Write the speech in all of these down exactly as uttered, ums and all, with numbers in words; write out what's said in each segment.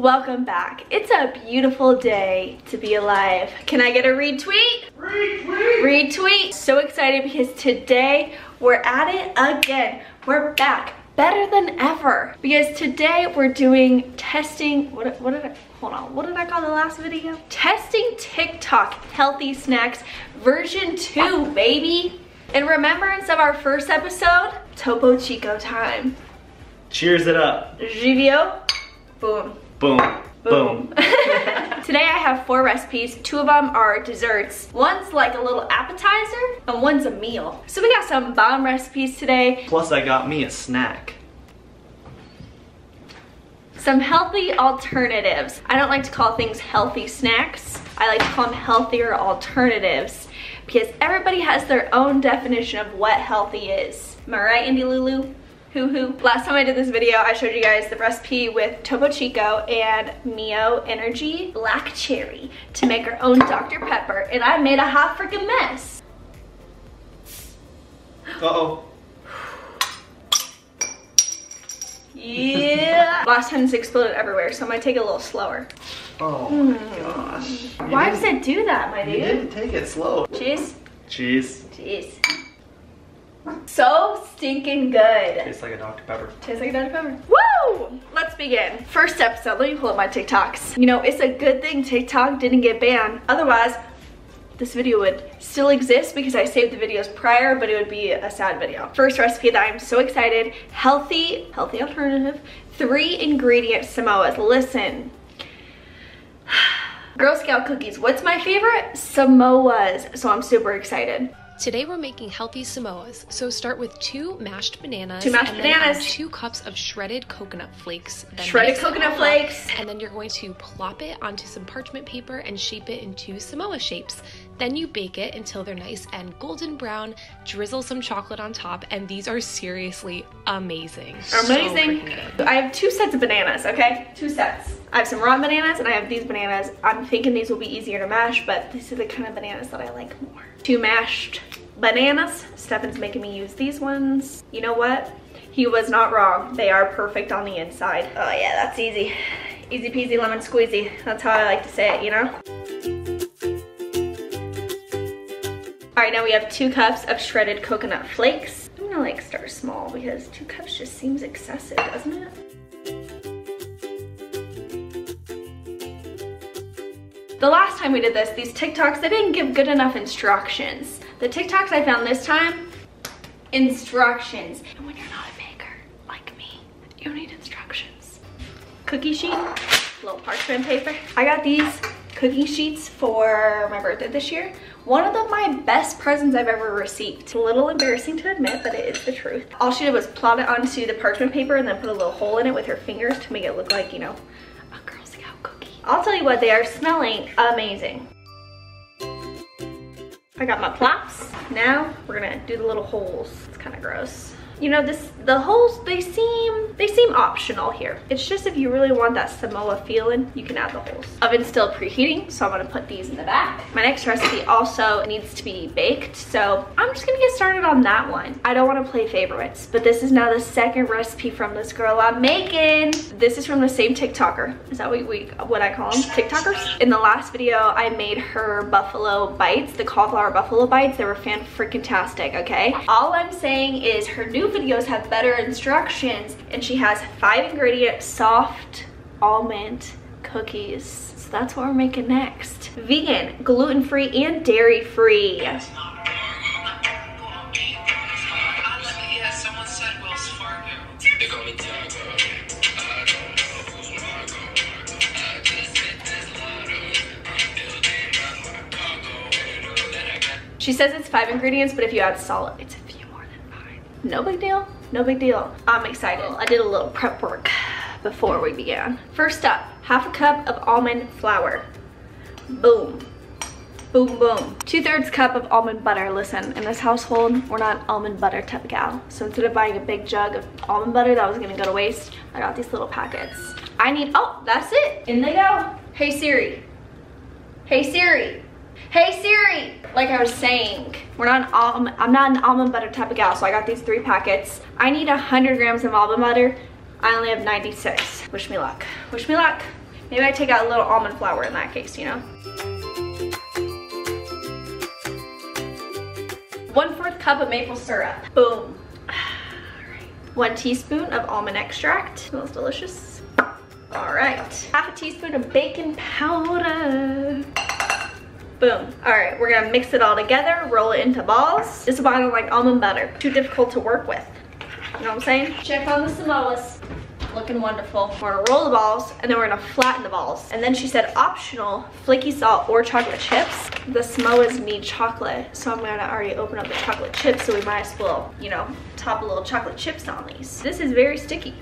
Welcome back. It's a beautiful day to be alive. Can I get a retweet? Retweet! Retweet! So excited because today we're at it again. We're back, better than ever. Because today we're doing testing, what, what did I, hold on, what did I call the last video? Testing TikTok Healthy Snacks version two, baby. In remembrance of our first episode, Topo Chico time. Cheers it up. Givio, boom. Boom. Boom. Boom. Today I have four recipes. Two of them are desserts. One's like a little appetizer and one's a meal. So we got some bomb recipes today. Plus I got me a snack. Some healthy alternatives. I don't like to call things healthy snacks. I like to call them healthier alternatives because everybody has their own definition of what healthy is. Am I right, Indy Lulu? Hoo hoo. Last time I did this video, I showed you guys the recipe with Topo Chico and Mio Energy Black Cherry to make our own Doctor Pepper, and I made a hot freaking mess. Uh-oh. Yeah. Last time this exploded everywhere, so I'm gonna take it a little slower. Oh mm. my gosh. You Why does it do that, my dude? You didn't take it slow. Cheese. Cheese. Cheese. So stinking good. Tastes like a Doctor Pepper. Tastes like a Doctor Pepper. Woo! Let's begin. First episode, let me pull up my TikToks. You know, it's a good thing TikTok didn't get banned. Otherwise, this video would still exist because I saved the videos prior, but it would be a sad video. First recipe that I'm so excited, healthy, healthy alternative, three ingredient Samoas. Listen. Girl Scout cookies. What's my favorite? Samoas. So I'm super excited. Today we're making healthy Samoas, so start with two mashed bananas, two mashed and then bananas. Add two cups of shredded coconut flakes. Then shredded coconut flakes. And then you're going to plop it onto some parchment paper and shape it into Samoa shapes. Then you bake it until they're nice and golden brown, drizzle some chocolate on top, and these are seriously amazing. Amazing. So I have two sets of bananas, okay? Two sets. I have some raw bananas and I have these bananas. I'm thinking these will be easier to mash, but these are the kind of bananas that I like more. Two mashed bananas. Stefan's making me use these ones. You know what? He was not wrong. They are perfect on the inside. Oh yeah, that's easy. Easy peasy lemon squeezy. That's how I like to say it, you know? All right, now we have two cups of shredded coconut flakes. I'm gonna like start small because two cups just seems excessive, doesn't it? The last time we did this, these TikToks, they didn't give good enough instructions. The TikToks I found this time, instructions. And when you're not a maker, like me, you need instructions. Cookie sheet, little parchment paper. I got these cookie sheets for my birthday this year. One of the, my best presents I've ever received. It's a little embarrassing to admit, but it is the truth. All she did was plot it onto the parchment paper and then put a little hole in it with her fingers to make it look like, you know, a Girl Scout cookie. I'll tell you what, they are smelling amazing. I got my plops. Now we're gonna do the little holes. It's kind of gross. You know, this the holes, they seem they seem optional here. It's just if you really want that Samoa feeling, you can add the holes. Oven's still preheating, so I'm gonna put these in the back. My next recipe also needs to be baked, so I'm just gonna get started on that one. I don't wanna play favorites, but this is now the second recipe from this girl I'm making. This is from the same TikToker. Is that what, we, what I call them? TikTokers? In the last video, I made her buffalo bites, the cauliflower buffalo bites. They were fan-freaking-tastic, okay? All I'm saying is her new videos have better instructions, and she has five ingredient soft almond cookies. So that's what we're making next. Vegan, gluten-free, and dairy-free. She says it's five ingredients, but if you add salt, it's no big deal, no big deal. I'm excited. I did a little prep work before we began. First up, half a cup of almond flour. Boom, boom, boom. Two thirds cup of almond butter. Listen, in this household, we're not almond butter type of gal. So instead of buying a big jug of almond butter that was gonna go to waste, I got these little packets. I need, oh, that's it. In they go. Hey Siri, hey Siri. Hey Siri! Like I was saying, we're not an almond, I'm not an almond butter type of gal, so I got these three packets. I need one hundred grams of almond butter. I only have ninety-six. Wish me luck. Wish me luck. Maybe I take out a little almond flour in that case, you know. one fourth cup of maple syrup. Boom. All right. One teaspoon of almond extract. Smells delicious. All right. Half a teaspoon of baking powder. Boom. All right, we're gonna mix it all together, roll it into balls. Just about like almond butter. Too difficult to work with. You know what I'm saying? Check on the Samoas. Looking wonderful. We're gonna roll the balls and then we're gonna flatten the balls. And then she said optional flaky salt or chocolate chips. The Samoas need chocolate, so I'm gonna already open up the chocolate chips, so we might as well, you know, top a little chocolate chips on these. This is very sticky.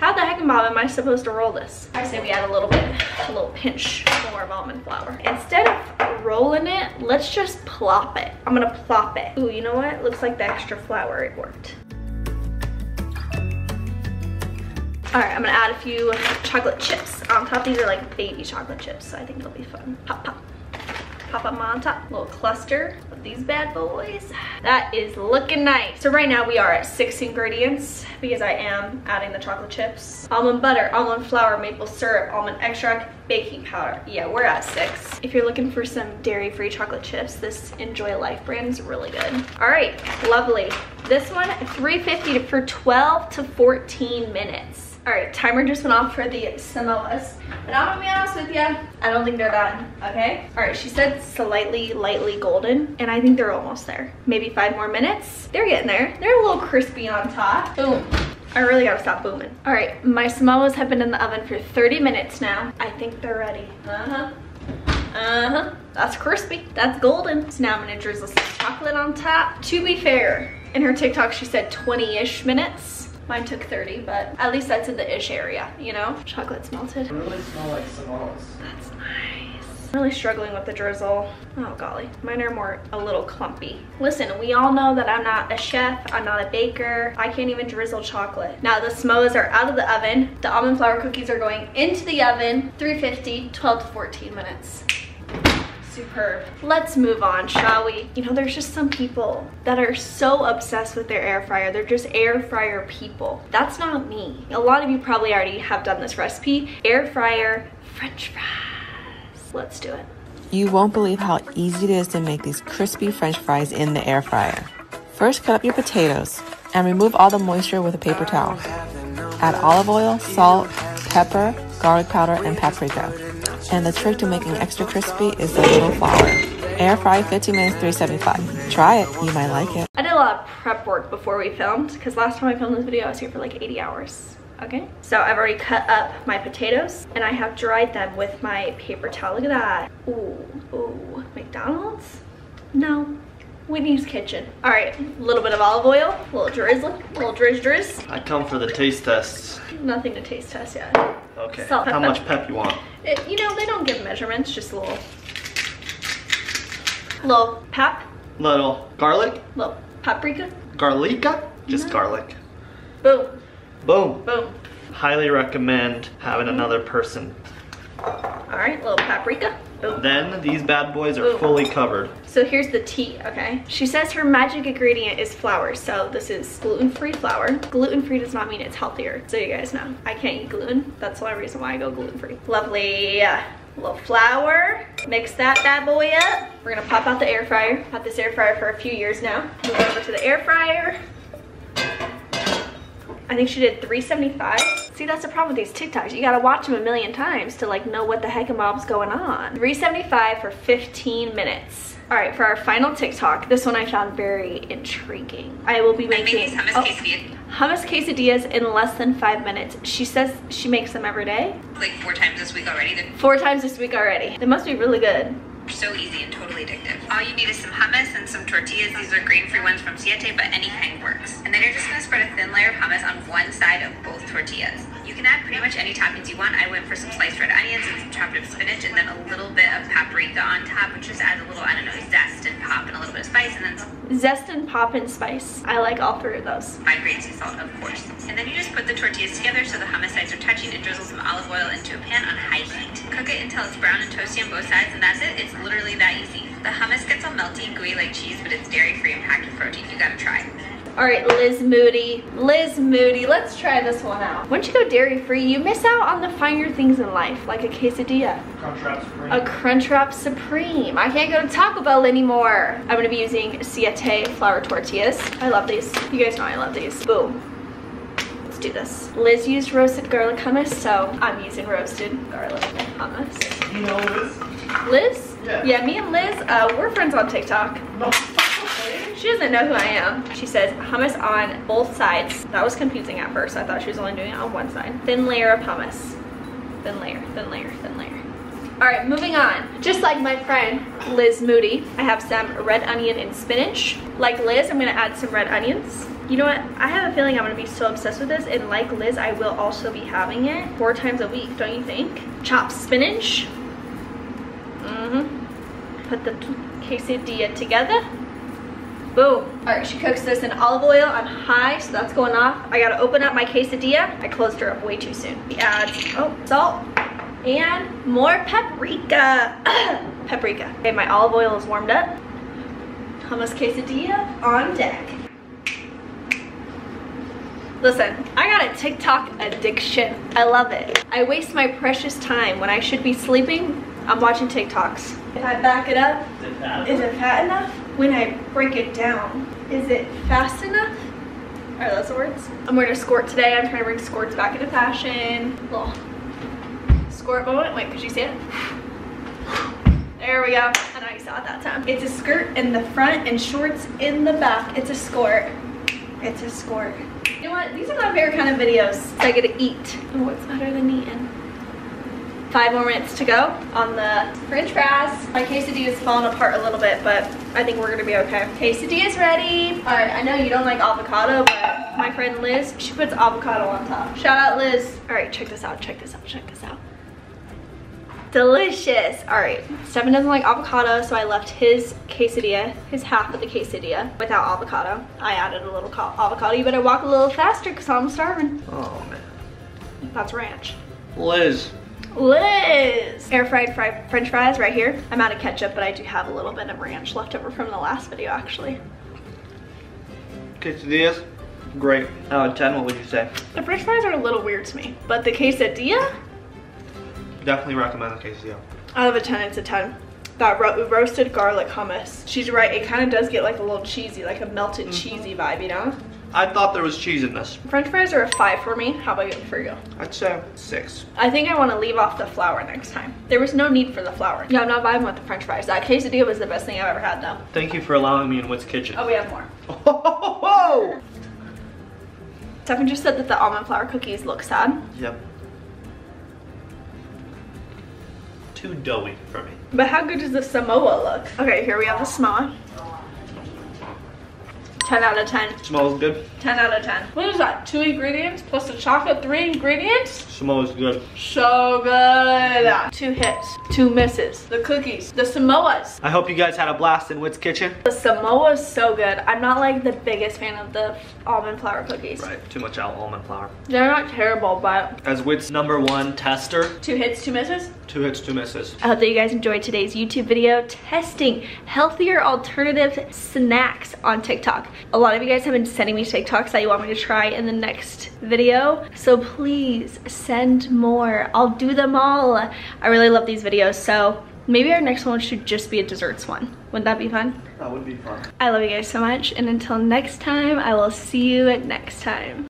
How the heck am I supposed to roll this? I say we add a little bit, a little pinch more of almond flour. Instead of rolling it, let's just plop it. I'm gonna plop it. Ooh, you know what? Looks like the extra flour, it worked. All right, I'm gonna add a few chocolate chips on top. These are like baby chocolate chips, so I think they'll be fun. Pop, pop, pop them on top. Little cluster of these bad boys. That is looking nice. So right now we are at six ingredients because I am adding the chocolate chips. Almond butter, almond flour, maple syrup, almond extract, baking powder. Yeah, we're at six. If you're looking for some dairy-free chocolate chips, this Enjoy Life brand is really good. All right, lovely. This one, three fifty for twelve to fourteen minutes. All right, timer just went off for the Samoas. And I'm gonna be honest with ya, I don't think they're done, okay? All right, she said slightly, lightly golden, and I think they're almost there. Maybe five more minutes. They're getting there. They're a little crispy on top. Boom. I really gotta stop booming. All right, my Samoas have been in the oven for thirty minutes now. I think they're ready. Uh-huh. Uh-huh. That's crispy. That's golden. So now I'm gonna drizzle some chocolate on top. To be fair, in her TikTok, she said twenty-ish minutes. Mine took thirty, but at least that's in the ish area, you know? Chocolate's melted. It really smells like Samoas. That's nice. I'm really struggling with the drizzle. Oh golly, mine are more a little clumpy. Listen, we all know that I'm not a chef, I'm not a baker. I can't even drizzle chocolate. Now the Samoas are out of the oven. The almond flour cookies are going into the oven. three fifty, twelve to fourteen minutes. Superb. Let's move on, shall we? You know, there's just some people that are so obsessed with their air fryer. They're just air fryer people. That's not me. A lot of you probably already have done this recipe. Air fryer French fries. Let's do it. You won't believe how easy it is to make these crispy French fries in the air fryer. First, cut up your potatoes and remove all the moisture with a paper towel. Add olive oil, salt, pepper, garlic powder, and paprika. And the trick to making extra crispy is the little flour. Air fry fifteen minutes, three seventy-five. Try it, you might like it. I did a lot of prep work before we filmed because last time I filmed this video I was here for like eighty hours, okay? So I've already cut up my potatoes and I have dried them with my paper towel. Look at that. Ooh, ooh, McDonald's? No. Whitney's kitchen. All right, a little bit of olive oil, a little drizzle, a little drizz drizz. I come for the taste tests. Nothing to taste test yet. Okay, salt, how pepper. Much pep you want? It, you know, they don't give measurements, just a little. Little pep. Little garlic. Little paprika. Garlica? Just no. Garlic. Boom. Boom. Boom. Highly recommend having another person. All right, little paprika. Boom. Then these bad boys are Boom. Fully covered. So here's the tea, okay? She says her magic ingredient is flour. So this is gluten-free flour. Gluten-free does not mean it's healthier. So you guys know, I can't eat gluten. That's the only reason why I go gluten-free. Lovely. A little flour. Mix that bad boy up. We're gonna pop out the air fryer. Had this air fryer for a few years now. Move over to the air fryer. I think she did three seventy-five. See, that's the problem with these TikToks. You gotta watch them a million times to like know what the heck a mob's going on. three seventy-five for fifteen minutes. All right, for our final TikTok, this one I found very intriguing. I will be making hummus, oh, quesadillas. hummus quesadillas in less than five minutes. She says she makes them every day. Like four times this week already. Four times this week already. They must be really good. So easy and totally addictive. All you need is some hummus and some tortillas. These are grain-free ones from Siete, but any kind works. And then you're just gonna spread a thin layer of hummus on one side of both tortillas. You can add pretty much any toppings you want. I went for some sliced red onions and some chopped up spinach and then a little bit of paprika on top, which just adds a little, I don't know, zest and pop and a little bit of spice and then some zest and pop and spice. I like all three of those. Five grains of salt, of course. And then you just put the tortillas together so the hummus sides are touching and drizzle some olive oil into a pan on high heat. Cook it until it's brown and toasty on both sides and that's it. It's literally that easy. The hummus gets all melty and gooey like cheese, but it's dairy-free and packed with protein. You gotta try. All right, Liz Moody. Liz Moody, let's try this one out. Once you go dairy-free, you miss out on the finer things in life, like a quesadilla. Crunchwrap Supreme. A Crunchwrap Supreme. I can't go to Taco Bell anymore. I'm gonna be using Siete flour tortillas. I love these. You guys know I love these. Boom. Let's do this. Liz used roasted garlic hummus, so I'm using roasted garlic hummus. You know Liz? Liz? Yeah. Yeah, me and Liz, uh, we're friends on TikTok. No. She doesn't know who I am. She says hummus on both sides. That was confusing at first. I thought she was only doing it on one side. Thin layer of hummus. Thin layer, thin layer, thin layer. All right, moving on. Just like my friend Liz Moody, I have some red onion and spinach. Like Liz, I'm gonna add some red onions. You know what? I have a feeling I'm gonna be so obsessed with this, and like Liz, I will also be having it four times a week, don't you think? Chopped spinach. Mm-hmm. Put the quesadilla together. Boom. All right, she cooks this in olive oil on high, so that's going off. I gotta open up my quesadilla. I closed her up way too soon. She adds, oh, salt and more paprika. Paprika. Okay, my olive oil is warmed up. Hummus quesadilla on deck. Listen, I got a TikTok addiction. I love it. I waste my precious time when I should be sleeping. I'm watching TikToks. If I back it up, is it fat enough? When I break it down, is it fast enough? Are those the words? I'm wearing a skirt today. I'm trying to bring skirts back into fashion. Little skirt moment. Wait, could you see it? There we go. I know you saw it that time. It's a skirt in the front and shorts in the back. It's a skirt. It's a skirt. You know what? These are my favorite kind of videos. I get to eat. Oh, what's better than eating? Five more minutes to go on the french fries. My quesadilla is falling apart a little bit, but I think we're gonna be okay. Quesadilla is ready. All right, I know you don't like avocado, but my friend Liz, she puts avocado on top. Shout out Liz. All right, check this out, check this out, check this out. Delicious. All right, Stephen doesn't like avocado, so I left his quesadilla, his half of the quesadilla without avocado. I added a little avocado. You better walk a little faster because I'm starving. Oh man. That's ranch. Liz. Liz! Air fried fry, french fries right here. I'm out of ketchup, but I do have a little bit of ranch left over from the last video, actually. Quesadillas, great. Out of ten, what would you say? The french fries are a little weird to me, but the quesadilla? Definitely recommend the quesadilla. Out of a ten, it's a ten. That ro roasted garlic hummus. She's right, it kind of does get like a little cheesy, like a melted mm-hmm. cheesy vibe, you know? I thought there was cheese in this. French fries are a five for me. How about for you? I'd say six. I think I want to leave off the flour next time. There was no need for the flour. No, I'm not vibing with the french fries. That quesadilla was the best thing I've ever had though. Thank you for allowing me in Witt's kitchen. Oh, we have more. Oh! Stefan just said that the almond flour cookies look sad. Yep. Too doughy for me. But how good does the Samoa look? Okay, here we have the Samoa. ten out of ten. Smells good. ten out of ten. What is that? Two ingredients plus the chocolate, three ingredients? Smells good. So good. Two hits, two misses. The cookies, the Samoas. I hope you guys had a blast in Witt's kitchen. The Samoas so good. I'm not like the biggest fan of the almond flour cookies. Right, too much almond flour. They're not terrible, but. As Witt's number one tester. Two hits, two misses? Two hits, two misses. I hope that you guys enjoyed today's YouTube video testing healthier alternative snacks on TikTok. A lot of you guys have been sending me TikToks that you want me to try in the next video, so please send more. I'll do them all. I really love these videos, so maybe our next one should just be a desserts one. Wouldn't that be fun? That would be fun. I love you guys so much, and until next time, I will see you next time.